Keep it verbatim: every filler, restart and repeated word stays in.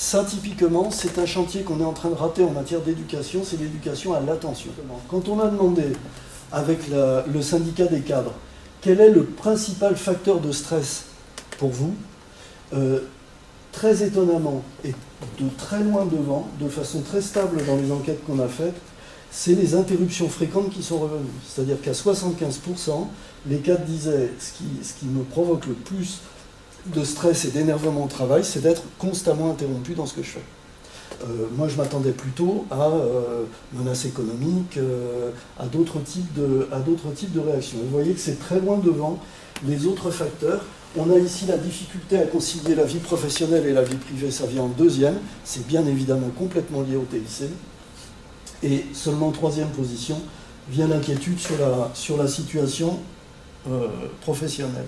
Ça, typiquement, c'est un chantier qu'on est en train de rater en matière d'éducation, c'est l'éducation à l'attention. Quand on a demandé, avec la, le syndicat des cadres, quel est le principal facteur de stress pour vous, euh, très étonnamment, et de très loin devant, de façon très stable dans les enquêtes qu'on a faites, c'est les interruptions fréquentes qui sont revenues. C'est-à-dire qu'à soixante-quinze pour cent, les cadres disaient ce qui, ce qui me provoque le plus de stress et d'énervement au travail, c'est d'être constamment interrompu dans ce que je fais. Euh, moi, je m'attendais plutôt à euh, menaces économiques, euh, à d'autres types de, à d'autres types de réactions. Vous voyez que c'est très loin devant les autres facteurs. On a ici la difficulté à concilier la vie professionnelle et la vie privée, ça vient en deuxième. C'est bien évidemment complètement lié au T I C. Et seulement en troisième position vient l'inquiétude sur la, sur la situation euh, professionnelle.